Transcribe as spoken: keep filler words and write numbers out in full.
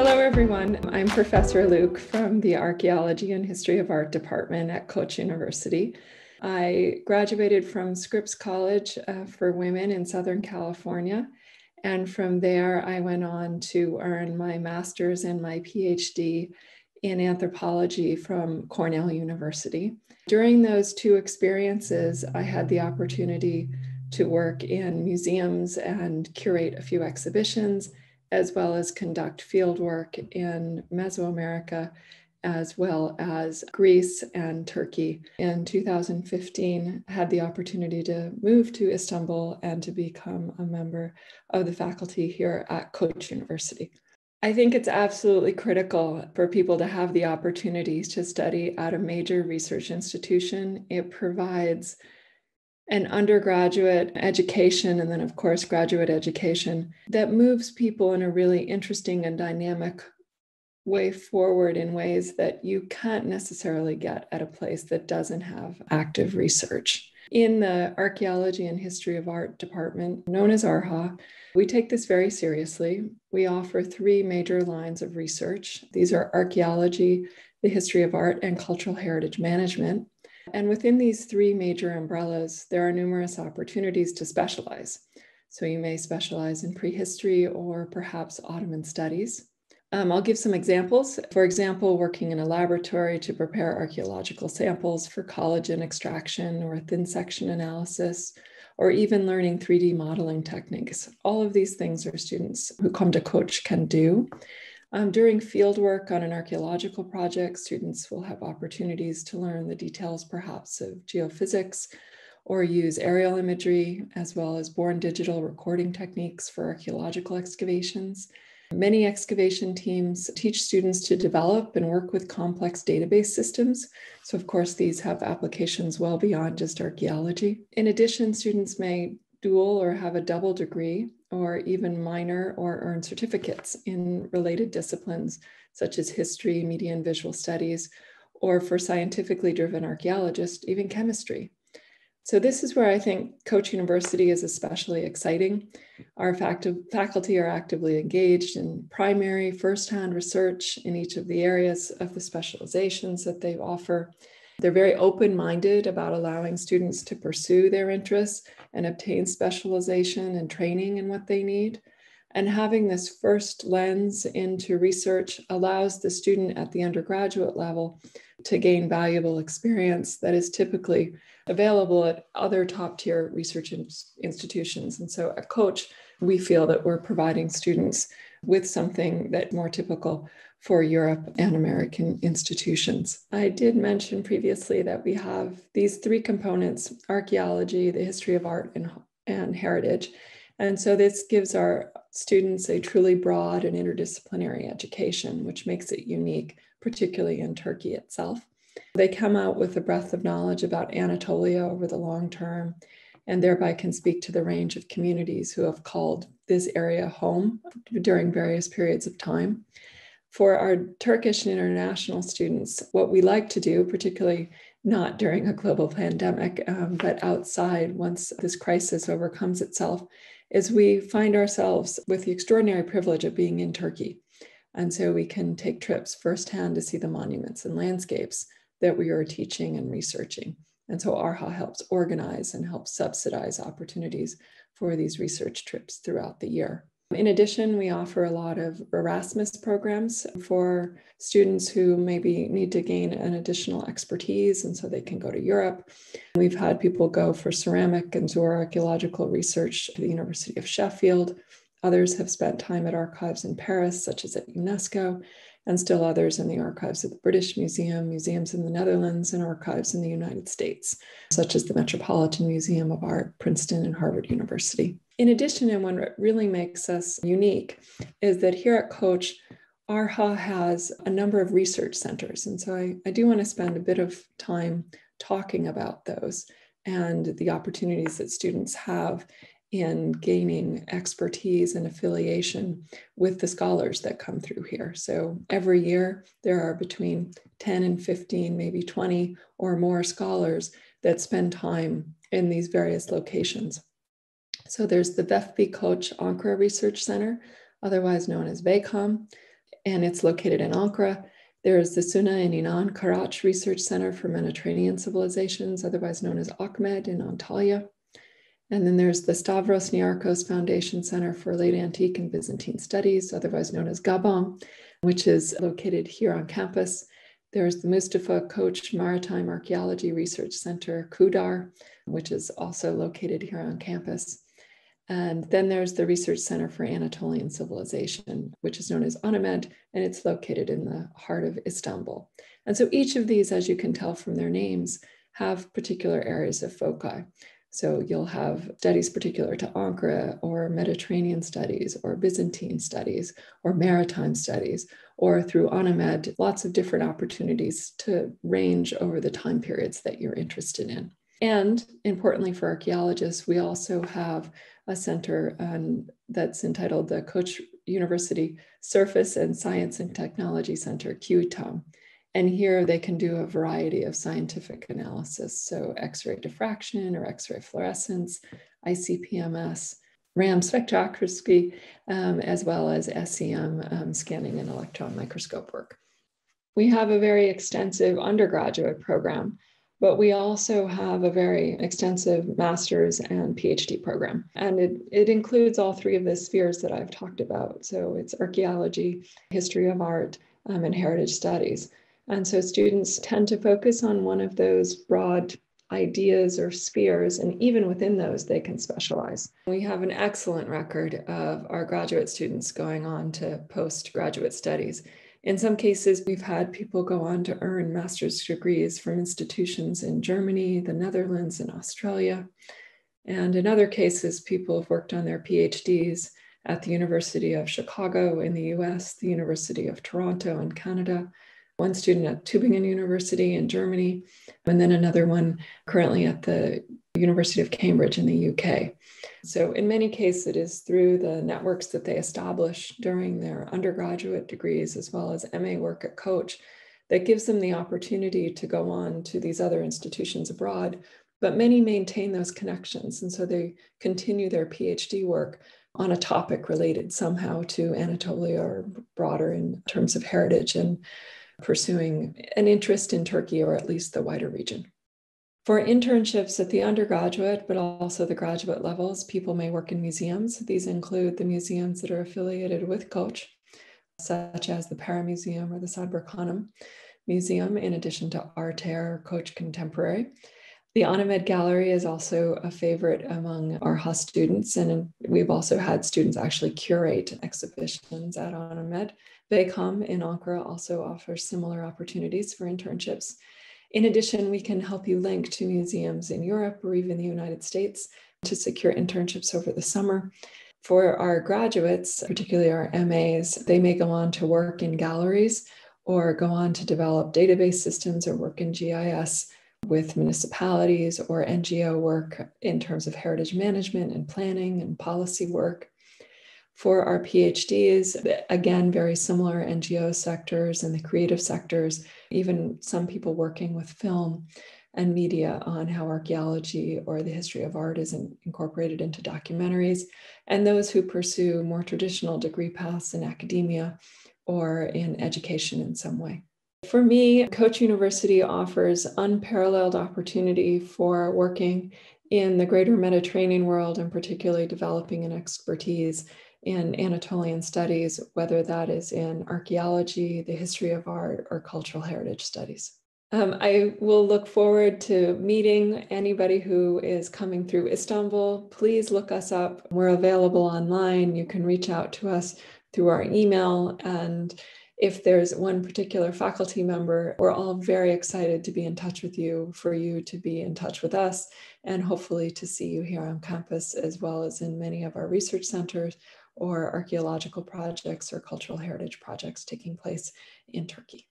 Hello, everyone. I'm Professor Luke from the Archaeology and History of Art Department at Koç University. I graduated from Scripps College uh, for Women in Southern California. And from there, I went on to earn my master's and my PhD in anthropology from Cornell University. During those two experiences, I had the opportunity to work in museums and curate a few exhibitions, as well as conduct fieldwork in Mesoamerica, as well as Greece and Turkey. In two thousand fifteen, I had the opportunity to move to Istanbul and to become a member of the faculty here at Koç University. I think it's absolutely critical for people to have the opportunities to study at a major research institution. It provides an undergraduate education, and then of course, graduate education that moves people in a really interesting and dynamic way forward in ways that you can't necessarily get at a place that doesn't have active research. In the Archaeology and History of Art Department, known as ARHA, we take this very seriously. We offer three major lines of research. These are archaeology, the history of art, and cultural heritage management. And within these three major umbrellas, there are numerous opportunities to specialize. So you may specialize in prehistory or perhaps Ottoman studies. Um, I'll give some examples. For example, working in a laboratory to prepare archaeological samples for collagen extraction or thin section analysis, or even learning three D modeling techniques. All of these things are students who come to Koç can do. Um, during fieldwork on an archaeological project, students will have opportunities to learn the details perhaps of geophysics or use aerial imagery, as well as born digital recording techniques for archaeological excavations. Many excavation teams teach students to develop and work with complex database systems. So of course, these have applications well beyond just archaeology. In addition, students may dual or have a double degree or even minor or earn certificates in related disciplines, such as history, media and visual studies, or for scientifically driven archaeologists, even chemistry. So this is where I think Koç University is especially exciting. Our faculty are actively engaged in primary, first-hand research in each of the areas of the specializations that they offer. They're very open-minded about allowing students to pursue their interests and obtain specialization and training in what they need. And having this first lens into research allows the student at the undergraduate level to gain valuable experience that is typically available at other top-tier research institutions. And so at Koç, we feel that we're providing students with something that's more typical for Europe and American institutions. I did mention previously that we have these three components: archaeology, the history of art, and, and heritage. And so this gives our students a truly broad and interdisciplinary education, which makes it unique, particularly in Turkey itself. They come out with a breadth of knowledge about Anatolia over the long term, and thereby can speak to the range of communities who have called this area home during various periods of time. For our Turkish and international students, what we like to do, particularly not during a global pandemic, um, but outside once this crisis overcomes itself, is we find ourselves with the extraordinary privilege of being in Turkey. And so we can take trips firsthand to see the monuments and landscapes that we are teaching and researching. And so ARHA helps organize and helps subsidize opportunities for these research trips throughout the year. In addition, we offer a lot of Erasmus programs for students who maybe need to gain an additional expertise, and so they can go to Europe. We've had people go for ceramic and zooarchaeological research to the University of Sheffield. Others have spent time at archives in Paris, such as at UNESCO, and still others in the archives of the British Museum, museums in the Netherlands, and archives in the United States, such as the Metropolitan Museum of Art, Princeton, and Harvard University. In addition, and what really makes us unique is that here at Koç, ARHA has a number of research centers. And so I, I do want to spend a bit of time talking about those and the opportunities that students have in gaining expertise and affiliation with the scholars that come through here. So every year, there are between ten and fifteen, maybe twenty or more scholars that spend time in these various locations. So there's the Vehbi Koç Ankara Research Center, otherwise known as VEKAM. and it's located in Ankara. There is the Suna and İnan Kıraç Research Center for Mediterranean Civilizations, otherwise known as AKMED, in Antalya. And then there's the Stavros Niarchos Foundation Center for Late Antique and Byzantine Studies, otherwise known as GABAM, which is located here on campus. There's the Mustafa Koç Maritime Archaeology Research Center, KUDAR, which is also located here on campus. And then there's the Research Center for Anatolian Civilization, which is known as ANAMED, and it's located in the heart of Istanbul. And so each of these, as you can tell from their names, have particular areas of foci. So you'll have studies particular to Ankara, or Mediterranean studies, or Byzantine studies, or maritime studies, or through ANAMED, lots of different opportunities to range over the time periods that you're interested in. And importantly for archaeologists, we also have a center um, that's entitled the Koç University Surface and Science and Technology Center, KUTOM. And here they can do a variety of scientific analysis. So X-ray diffraction or X-ray fluorescence, I C P M S, RAM spectroscopy, um, as well as S E M um, scanning and electron microscope work. We have a very extensive undergraduate program, but we also have a very extensive master's and PhD program. And it, it includes all three of the spheres that I've talked about. So it's archaeology, history of art, um, and heritage studies. And so students tend to focus on one of those broad ideas or spheres, and even within those, they can specialize. We have an excellent record of our graduate students going on to postgraduate studies. In some cases, we've had people go on to earn master's degrees from institutions in Germany, the Netherlands, and Australia. And in other cases, people have worked on their PhDs at the University of Chicago in the U S, the University of Toronto in Canada, one student at Tübingen University in Germany, and then another one currently at the University of Cambridge in the U K. So in many cases, it is through the networks that they establish during their undergraduate degrees, as well as M A work at Koç, that gives them the opportunity to go on to these other institutions abroad. But many maintain those connections, and so they continue their PhD work on a topic related somehow to Anatolia or broader in terms of heritage and pursuing an interest in Turkey, or at least the wider region. For internships at the undergraduate, but also the graduate levels, people may work in museums. These include the museums that are affiliated with Koç, such as the Para Museum or the Sadberk Hanım Museum, in addition to Arter, Koç Contemporary. The Anamed Gallery is also a favorite among ARHA students, and we've also had students actually curate exhibitions at Anamed. VEKAM in Ankara also offers similar opportunities for internships. In addition, we can help you link to museums in Europe or even the United States to secure internships over the summer. For our graduates, particularly our M As, they may go on to work in galleries or go on to develop database systems or work in G I S with municipalities, or N G O work in terms of heritage management and planning and policy work. For our PhDs, again, very similar N G O sectors and the creative sectors, even some people working with film and media on how archaeology or the history of art is in, incorporated into documentaries, and those who pursue more traditional degree paths in academia or in education in some way. For me, Koç University offers unparalleled opportunity for working in the greater Mediterranean world, and particularly developing an expertise in Anatolian studies, whether that is in archaeology, the history of art, or cultural heritage studies. Um, I will look forward to meeting anybody who is coming through Istanbul. Please look us up. We're available online. You can reach out to us through our email. And if there's one particular faculty member, we're all very excited to be in touch with you, for you to be in touch with us, and hopefully to see you here on campus, as well as in many of our research centers, or archaeological projects or cultural heritage projects taking place in Turkey.